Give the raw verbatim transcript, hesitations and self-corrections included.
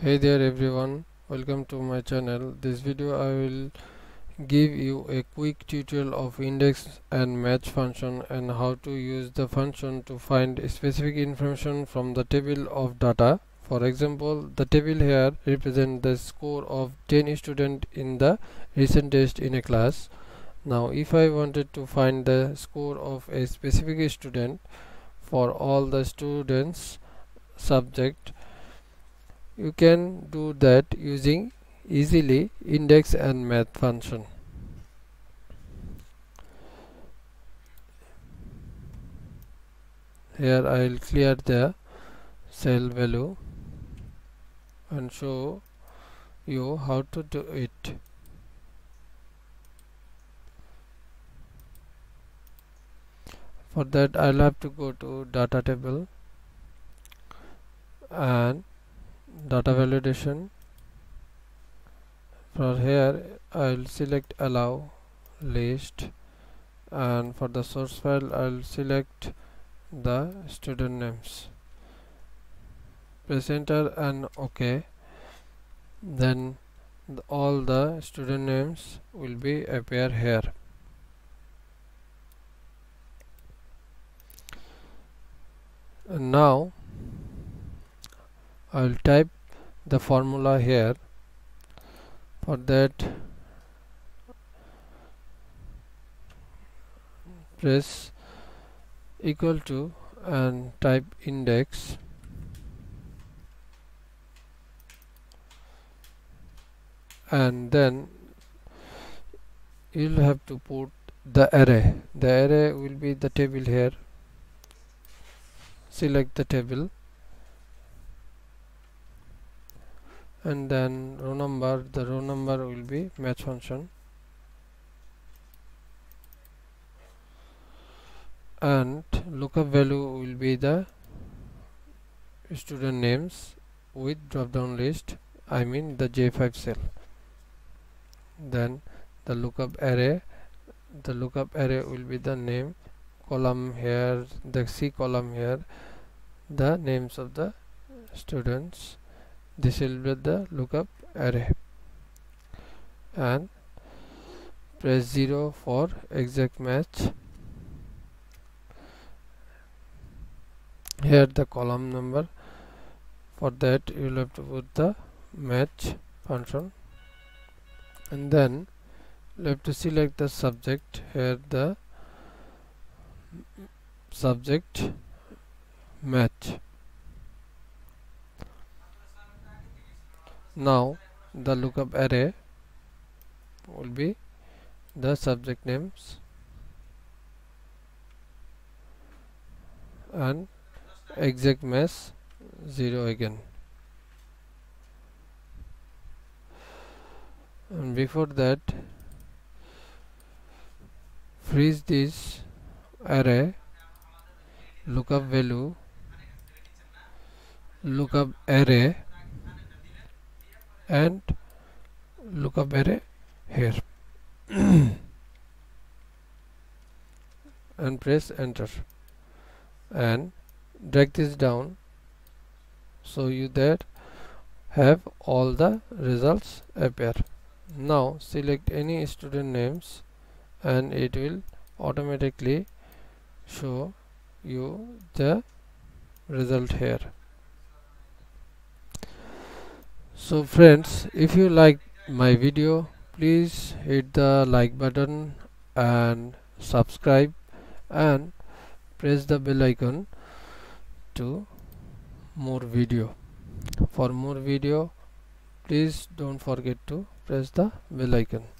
Hey there everyone, welcome to my channel. This video I will give you a quick tutorial of index and match function and how to use the function to find specific information from the table of data. For example, the table here represents the score of ten students in the recent test in a class. Now if I wanted to find the score of a specific student for all the students subject, you can do that using easily index and match function. Here I will clear the cell value and show you how to do it. For that I will have to go to data table and data validation. For here I'll select allow list, and for the source file I'll select the student names. Press enter and OK. Then the, all the student names will be appear here. And now I will type the formula here. For that press equal to and type index and then you'll have to put the array. The array will be the table here. Select the table and then row number, the row number will be match function, and lookup value will be the student names with drop down list, I mean the J five cell. Then the lookup array, the lookup array will be the name column here, the C column here, the names of the students. This will be the lookup array, and press zero for exact match. Here the column number, for that you will have to put the match function, and then you have to select the subject. Here the subject match. Now the lookup array will be the subject names, and exact match zero again. And before that, freeze this array, lookup value, lookup array and lookup array here and press enter and drag this down so you that have all the results appear. Now select any student names and it will automatically show you the result here. So friends, if you like my video, please hit the like button and subscribe and press the bell icon to more video. For more video, please don't forget to press the bell icon.